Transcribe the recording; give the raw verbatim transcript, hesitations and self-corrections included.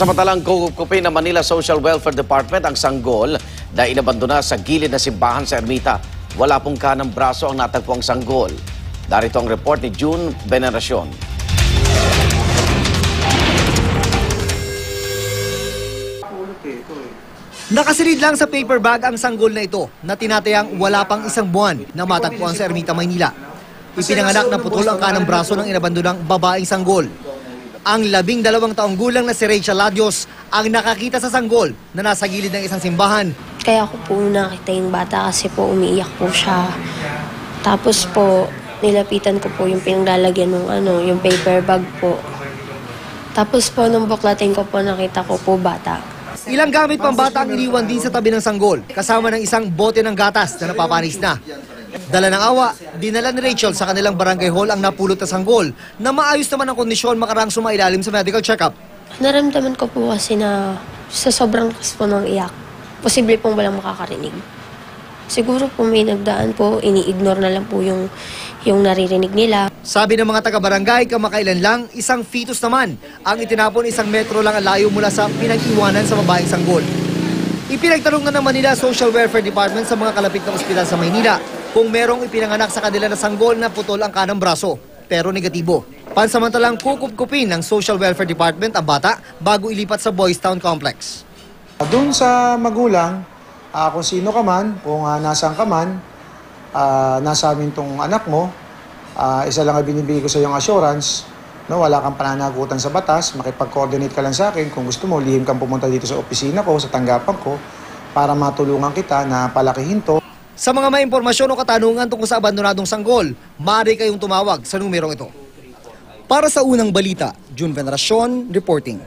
Samantalang kukupi ng Manila Social Welfare Department ang Sanggol dahil inabandona sa gilid na simbahan sa Ermita. Wala pong kanang braso ang natagpuang Sanggol. Darito ang report ni June Veneracion. Nakasilid lang sa paper bag ang Sanggol na ito na tinatayang wala pang isang buwan na matagpuan sa Ermita, Maynila. Ipinanganak na putol ang kanang braso ng inabandonang babaeng Sanggol. Ang labing dalawang taong gulang na si Rachel Ladios ang nakakita sa Sanggol na nasa gilid ng isang simbahan. Kaya ako po nakita yung bata kasi po umiiyak po siya. Tapos po nilapitan ko po yung pinaglalagyan ng ano, yung paper bag po. Tapos po nung buklatin ko po nakita ko po bata. Ilang gamit pang bata ang iniwan din sa tabi ng Sanggol kasama ng isang bote ng gatas na napapanis na. Dala ng awa, dinala ni Rachel sa kanilang barangay hall ang napulot na Sanggol na maayos naman ang kondisyon makarang sumailalim sa medical check-up. Naramdaman ko po kasi na sa sobrang kas po ng iyak, posible pong walang makakarinig. Siguro po may nagdaan po, ini-ignore na lang po yung, yung naririnig nila. Sabi ng mga taga-barangay, kamakailan lang, isang fetus naman ang itinapon, isang metro lang ang layo mula sa pinag-iwanan sa babaeng Sanggol. Ipinagtanong na ng Manila Social Welfare Department sa mga kalapit na ospital sa Maynila kung merong ipinanganak sa kanila na Sanggol na putol ang kanang braso, pero negatibo. Pansamantalang kukup-kupin ng Social Welfare Department ang bata bago ilipat sa Boys Town Complex. Doon sa magulang, uh, kung sino ka man, kung uh, nasaan ka man, uh, nasa amin tong anak mo, uh, isa lang ang binibigay ko sa iyong assurance, no, wala kang pananagutan sa batas, makipag-coordinate ka lang sa akin. Kung gusto mo, lihim kang pumunta dito sa opisina ko, sa tanggapan ko, para matulungan kita na palakihin to. Sa mga may impormasyon o katanungan tungkol sa abandonadong Sanggol, maaari kayong tumawag sa numerong ito. Para sa unang balita, June Veneracion reporting.